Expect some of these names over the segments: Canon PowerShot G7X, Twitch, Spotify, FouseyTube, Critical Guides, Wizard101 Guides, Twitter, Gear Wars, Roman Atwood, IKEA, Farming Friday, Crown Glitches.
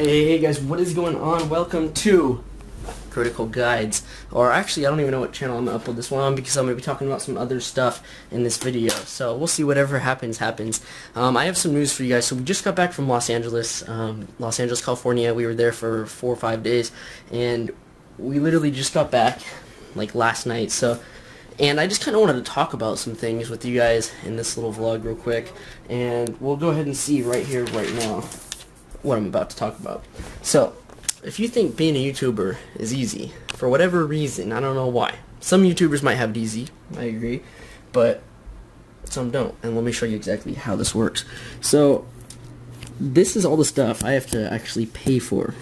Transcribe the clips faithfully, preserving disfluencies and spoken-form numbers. Hey, hey guys, what is going on? Welcome to Critical Guides. Or actually, I don't even know what channel I'm going to upload this one on because I'm going to be talking about some other stuff in this video. So we'll see, whatever happens, happens. Um, I have some news for you guys. So we just got back from Los Angeles, um, Los Angeles, California. We were there for four or five days, and we literally just got back, like, last night. So, and I just kind of wanted to talk about some things with you guys in this little vlog real quick. And we'll go ahead and see right here, right now, what I'm about to talk about. So, if you think being a YouTuber is easy, for whatever reason, I don't know why. Some YouTubers might have it easy, I agree, but some don't. And let me show you exactly how this works. So, this is all the stuff I have to actually pay for.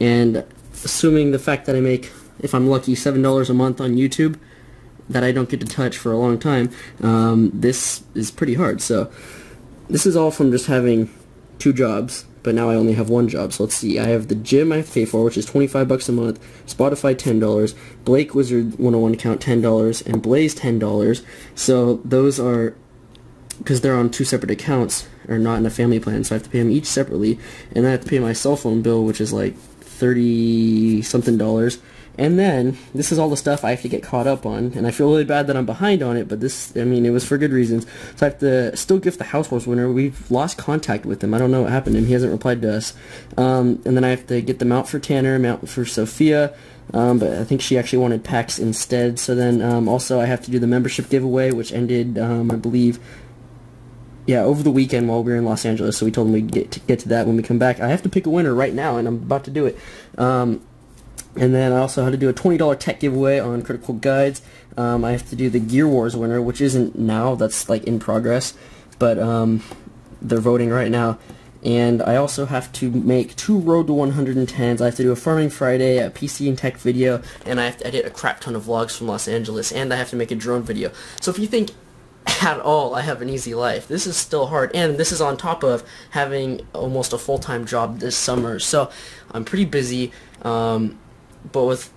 And assuming the fact that I make, if I'm lucky, seven dollars a month on YouTube, that I don't get to touch for a long time, um, this is pretty hard. So, this is all from just having two jobs. But now I only have one job, so let's see. I have the gym I have to pay for, which is twenty-five bucks a month, Spotify ten dollars, Blake Wizard one oh one account ten dollars, and Blaze ten dollars. So those are, because they're on two separate accounts, or not in a family plan, so I have to pay them each separately. And then I have to pay my cell phone bill, which is like thirty something dollars. And then, this is all the stuff I have to get caught up on, and I feel really bad that I'm behind on it, but this, I mean, it was for good reasons. So I have to still gift the House Wars winner. We've lost contact with him. I don't know what happened to him. He hasn't replied to us. Um, and then I have to get the mount for Tanner, mount for Sophia, um, but I think she actually wanted packs instead. So then, um, also I have to do the membership giveaway, which ended, um, I believe, yeah, over the weekend while we were in Los Angeles, so we told him we'd get to, get to that when we come back. I have to pick a winner right now, and I'm about to do it. Um... And then I also had to do a twenty dollar tech giveaway on Critical Guides. Um, I have to do the Gear Wars winner, which isn't now. That's, like, in progress. But um, they're voting right now. And I also have to make two Road to one ten s. I have to do a Farming Friday, a P C and tech video. And I have to edit a crap ton of vlogs from Los Angeles. And I have to make a drone video. So if you think at all I have an easy life, this is still hard, and this is on top of having almost a full-time job this summer. So I'm pretty busy. Um... But with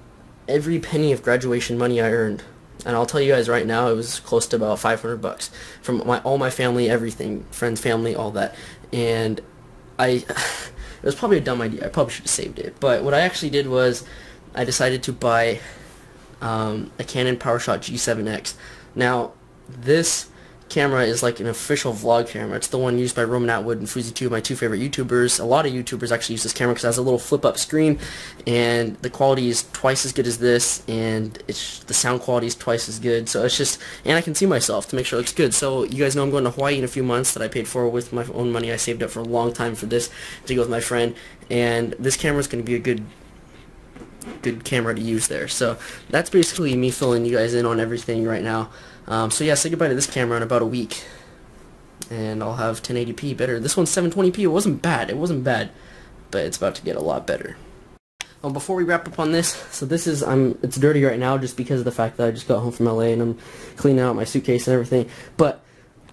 every penny of graduation money I earned, and I'll tell you guys right now, it was close to about five hundred bucks from my all my family, everything, friends, family, all that. And I, it was probably a dumb idea. I probably should have saved it. But what I actually did was, I decided to buy um, a Canon PowerShot G seven X. Now, this camera is like an official vlog camera. It's the one used by Roman Atwood and FouseyTube, my two favorite YouTubers. A lot of YouTubers actually use this camera because it has a little flip-up screen, and the quality is twice as good as this, and it's the sound quality is twice as good. So it's just, and I can see myself to make sure it looks good. So you guys know I'm going to Hawaii in a few months that I paid for with my own money. I saved up for a long time for this to go with my friend, and this camera is going to be a good good camera to use there. So that's basically me filling you guys in on everything right now. Um, so yeah, say goodbye to this camera in about a week, and I'll have ten eighty p better. This one's seven twenty p. It wasn't bad. It wasn't bad, but it's about to get a lot better. Um, before we wrap up on this, so this is I'm. It's dirty right now just because of the fact that I just got home from L A and I'm cleaning out my suitcase and everything. But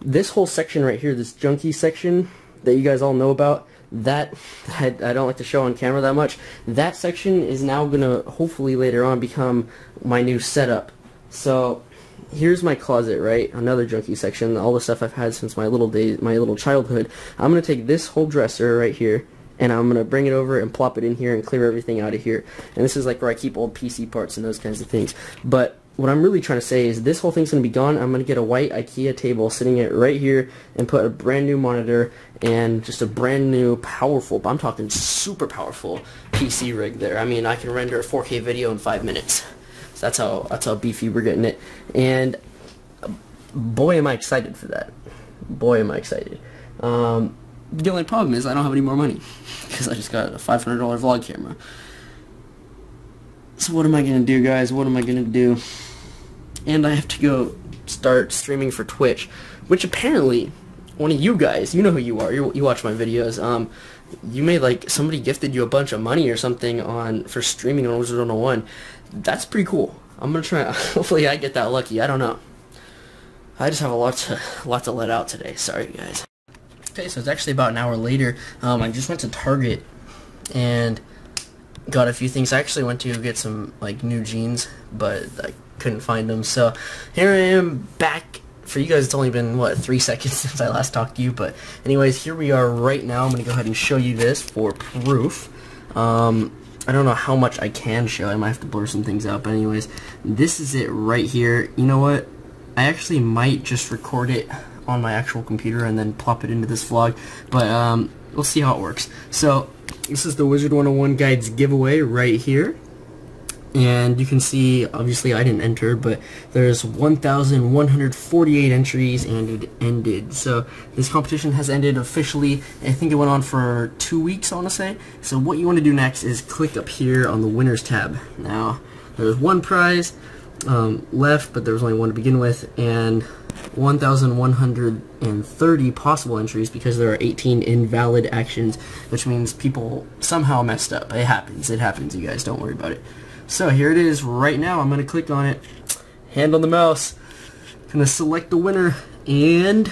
this whole section right here, this junky section that you guys all know about, that I, I don't like to show on camera that much. That section is now gonna hopefully later on become my new setup. So here's my closet, right? Another junky section, all the stuff I've had since my little days, my little childhood. I'm gonna take this whole dresser right here, and I'm gonna bring it over and plop it in here and clear everything out of here. And this is like where I keep old P C parts and those kinds of things. But what I'm really trying to say is this whole thing's gonna be gone. I'm gonna get a white IKEA table, sitting it right here, and put a brand new monitor and just a brand new powerful, I'm talking super powerful P C rig there. I mean, I can render a four K video in five minutes. So that's how that's how beefy we're getting it, and boy, am I excited for that. Boy, am I excited. Um, the only problem is I don't have any more money because I just got a five hundred dollar vlog camera. So what am I gonna do, guys? What am I gonna do? And I have to go start streaming for Twitch, which apparently one of you guys, you know who you are, you you watch my videos. Um, you may like somebody gifted you a bunch of money or something on for streaming on Wizard one oh one. That's pretty cool. I'm gonna try. Hopefully, I get that lucky. I don't know. I just have a lot to lot to let out today. Sorry, guys. Okay, so it's actually about an hour later. Um, I just went to Target and got a few things. I actually went to get some like new jeans, but I couldn't find them. So here I am back for you guys, it's only been, what, three seconds since I last talked to you, but anyways, here we are right now. I'm going to go ahead and show you this for proof. Um, I don't know how much I can show. I might have to blur some things out, but anyways, this is it right here. You know what? I actually might just record it on my actual computer and then plop it into this vlog, but um, we'll see how it works. So this is the Wizard one oh one Guides giveaway right here. And you can see, obviously I didn't enter, but there's one thousand one hundred forty-eight entries and it ended. So this competition has ended officially. I think it went on for two weeks, I want to say. So what you want to do next is click up here on the winners tab. Now, there's one prize um, left, but there was only one to begin with, and one thousand one hundred thirty possible entries because there are eighteen invalid actions, which means people somehow messed up. It happens. It happens, you guys. Don't worry about it. So here it is right now. I'm going to click on it, hand on the mouse, going to select the winner, and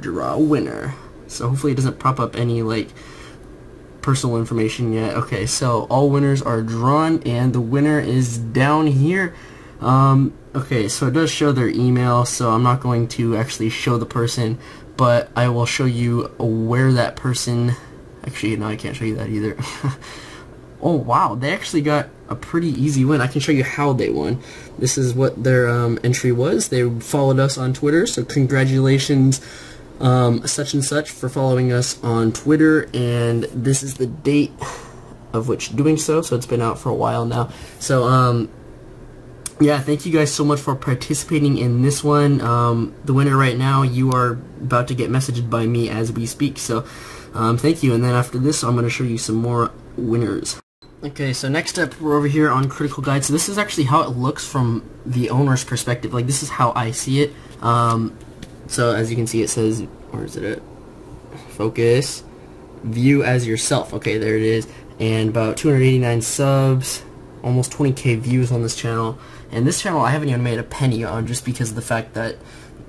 draw a winner. So hopefully it doesn't pop up any like personal information yet. Okay, so all winners are drawn, and the winner is down here. Um, okay, so it does show their email, so I'm not going to actually show the person, but I will show you where that person... Actually, no, I can't show you that either. Oh wow, they actually got a pretty easy win. I can show you how they won. This is what their um, entry was. They followed us on Twitter, so congratulations um, such and such for following us on Twitter, and this is the date of which doing so, so it's been out for a while now. So um, yeah, thank you guys so much for participating in this one. Um, the winner right now, you are about to get messaged by me as we speak, so um, thank you, and then after this I'm going to show you some more winners. Okay, so next up, we're over here on Critical Guides. So this is actually how it looks from the owner's perspective. Like, this is how I see it. Um, so, as you can see, it says, where is it at? Focus. View as yourself. Okay, there it is. And about two hundred eighty-nine subs, almost twenty K views on this channel. And this channel I haven't even made a penny on just because of the fact that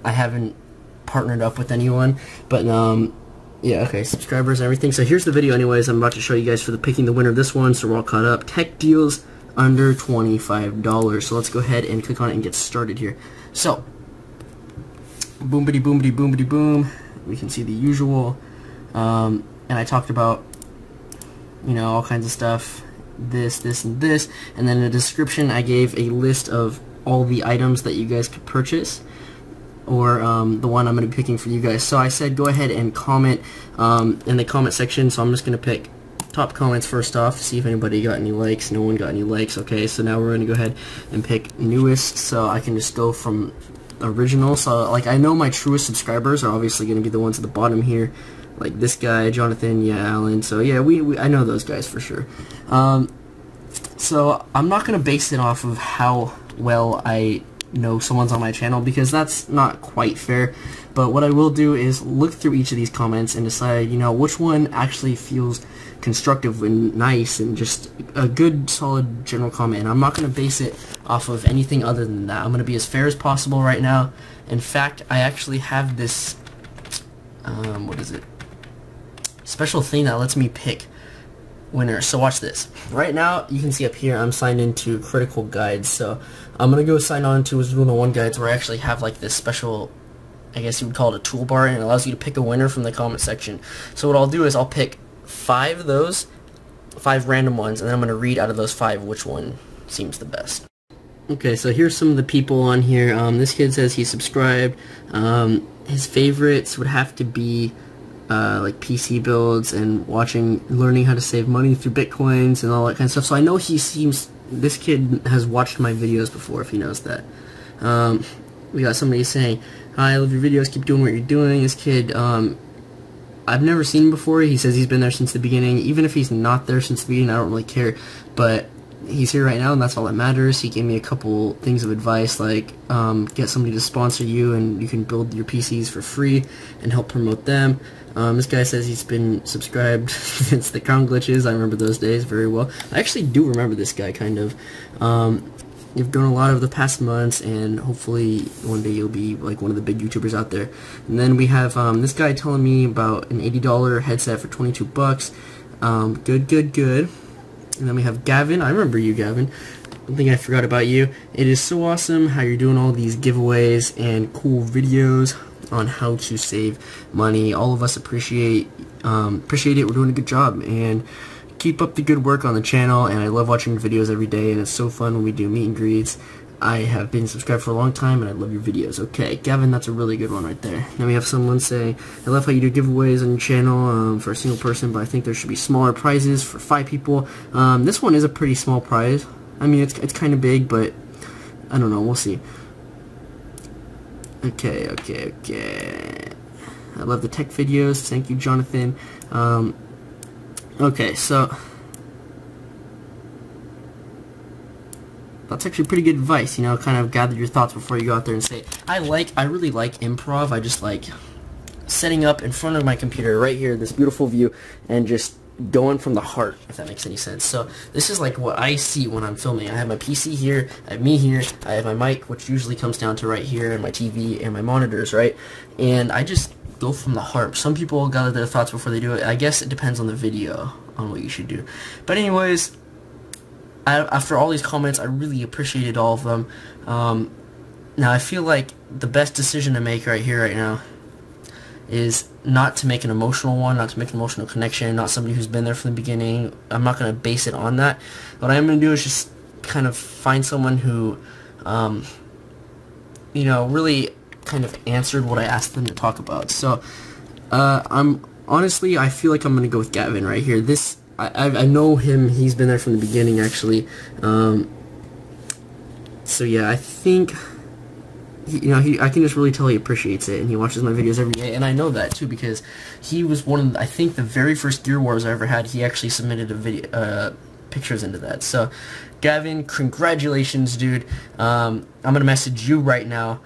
I haven't partnered up with anyone. But, um... yeah, okay, subscribers and everything. So here's the video anyways. I'm about to show you guys for the picking the winner of this one, so we're all caught up. Tech deals under twenty-five dollars. So let's go ahead and click on it and get started here. So, boom bitty boom bitty boom bitty boom. We can see the usual. Um, and I talked about, you know, all kinds of stuff. This, this, and this. And then in the description, I gave a list of all the items that you guys could purchase, or um, the one I'm going to be picking for you guys. So I said go ahead and comment um, in the comment section, so I'm just going to pick top comments first off, see if anybody got any likes. No one got any likes. Okay, so now we're going to go ahead and pick newest, so I can just go from original. So like, I know my truest subscribers are obviously going to be the ones at the bottom here, like this guy, Jonathan, yeah, Alan, so yeah, we, we I know those guys for sure. Um, so I'm not going to base it off of how well I know someone's on my channel, because that's not quite fair, but what I will do is look through each of these comments and decide, you know, which one actually feels constructive and nice and just a good solid general comment. I'm not going to base it off of anything other than that. I'm going to be as fair as possible right now. In fact, I actually have this um, what is it special thing that lets me pick winner. So watch this. Right now, you can see up here, I'm signed into Critical Guides, so I'm going to go sign on to Wizard one oh one Guides, where I actually have like this special, I guess you would call it a toolbar, and it allows you to pick a winner from the comment section. So what I'll do is I'll pick five of those, five random ones, and then I'm going to read out of those five which one seems the best. Okay, so here's some of the people on here. Um, this kid says he subscribed. Um, his favorites would have to be Uh, like P C builds and watching, learning how to save money through bitcoins and all that kind of stuff. So I know he seems, this kid has watched my videos before, if he knows that. Um, we got somebody saying, "Hi, I love your videos, keep doing what you're doing." This kid, um, I've never seen him before. He says he's been there since the beginning. Even if he's not there since the beginning, I don't really care, but he's here right now, and that's all that matters. He gave me a couple things of advice, like um, get somebody to sponsor you, and you can build your P Cs for free and help promote them. Um, this guy says he's been subscribed since the Crown Glitches. I remember those days very well. I actually do remember this guy, kind of. Um, you've done a lot over the past months, and hopefully one day you'll be like one of the big YouTubers out there. And then we have um, this guy telling me about an eighty dollar headset for twenty-two bucks. Um, good, good, good. And then we have Gavin. I remember you, Gavin. One thing I forgot about you, it is so awesome how you're doing all these giveaways and cool videos on how to save money. All of us appreciate um, appreciate it. We're doing a good job, and keep up the good work on the channel. And I love watching your videos every day, and it's so fun when we do meet and greets. I have been subscribed for a long time, and I love your videos. Okay, Gavin, that's a really good one right there. Now we have someone saying, I love how you do giveaways on your channel um, for a single person, but I think there should be smaller prizes for five people. Um, this one is a pretty small prize. I mean, it's, it's kind of big, but I don't know. We'll see. Okay, okay, okay. I love the tech videos. Thank you, Jonathan. Um, okay, so... that's actually pretty good advice, you know, kind of gather your thoughts before you go out there and say it. I like, I really like improv. I just like setting up in front of my computer right here, this beautiful view, and just going from the heart, if that makes any sense. So this is like what I see when I'm filming. I have my P C here, I have me here, I have my mic, which usually comes down to right here, and my T V, and my monitors, right? And I just go from the heart. Some people gather their thoughts before they do it. I guess it depends on the video, on what you should do. But anyways... I, after all these comments, I really appreciated all of them. Um, now, I feel like the best decision to make right here, right now, is not to make an emotional one, not to make an emotional connection, not somebody who's been there from the beginning. I'm not going to base it on that. What I'm going to do is just kind of find someone who, um, you know, really kind of answered what I asked them to talk about. So, uh, I'm honestly, I feel like I'm going to go with Gavin right here. This... I, I know him, he's been there from the beginning, actually, um, so yeah, I think, you know, he, I can just really tell he appreciates it, and he watches my videos every day, and I know that, too, because he was one of, the, I think, the very first Gear Wars I ever had. He actually submitted a video, uh, pictures into that, so, Gavin, congratulations, dude. um, I'm gonna message you right now,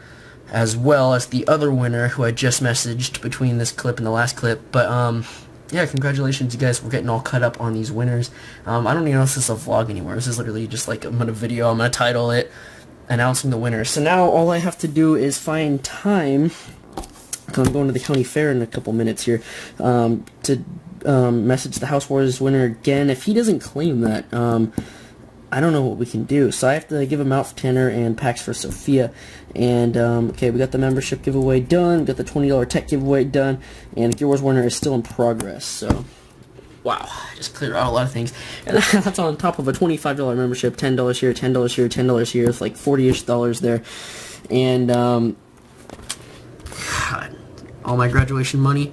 as well as the other winner, who I just messaged between this clip and the last clip, but, um, yeah, congratulations, you guys. We're getting all cut up on these winners. Um, I don't even know if this is a vlog anymore. This is literally just like, I'm going to video, I'm going to title it, announcing the winner. So now all I have to do is find time, because I'm going to the county fair in a couple minutes here, um, to um, message the House Wars winner again. If he doesn't claim that, um, I don't know what we can do. So I have to give them out for Tanner and packs for Sophia. And, um, okay, we got the membership giveaway done. We got the twenty dollar tech giveaway done. And Gear Wars winner is still in progress. So, wow. I just cleared out a lot of things. And that's on top of a twenty-five dollar membership. ten dollars here, ten dollars here, ten dollars here. It's like forty-ish dollars there. And, um, God, all my graduation money